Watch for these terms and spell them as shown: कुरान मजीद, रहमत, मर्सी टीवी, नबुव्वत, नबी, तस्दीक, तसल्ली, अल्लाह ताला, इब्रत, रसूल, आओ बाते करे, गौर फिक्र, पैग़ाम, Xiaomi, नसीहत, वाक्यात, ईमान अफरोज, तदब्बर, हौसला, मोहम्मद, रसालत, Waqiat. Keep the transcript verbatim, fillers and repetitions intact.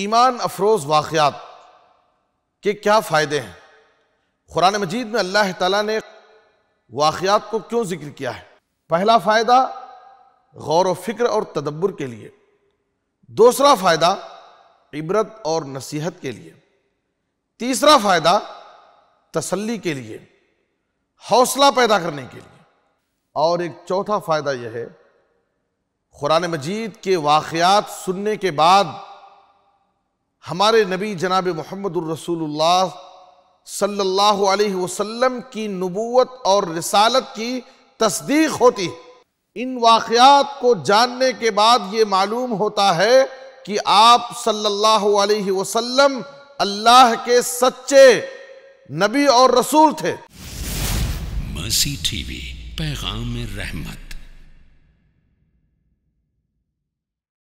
ईमान अफरोज वाक्यात के क्या फ़ायदे हैं? कुरान मजीद में अल्लाह ताला ने वाक्यात को क्यों जिक्र किया है? पहला फ़ायदा गौर फिक्र और तदब्बर के लिए, दूसरा फ़ायदा इब्रत और नसीहत के लिए, तीसरा फ़ायदा तसल्ली के लिए, हौसला पैदा करने के लिए, और एक चौथा फ़ायदा यह है कुरान मजीद के वाक़यात सुनने के बाद हमारे नबी जनाब मोहम्मद रसूलुल्लाह सल्लल्लाहु अलैहि वसल्लम की नबुव्वत और रसालत की तस्दीक होती है। इन वाक़यात को जानने के बाद ये मालूम होता है कि आप सल्लल्लाहु अलैहि वसल्लम अल्लाह के सच्चे नबी और रसूल थे। मर्सी टीवी पैग़ाम में रहमत।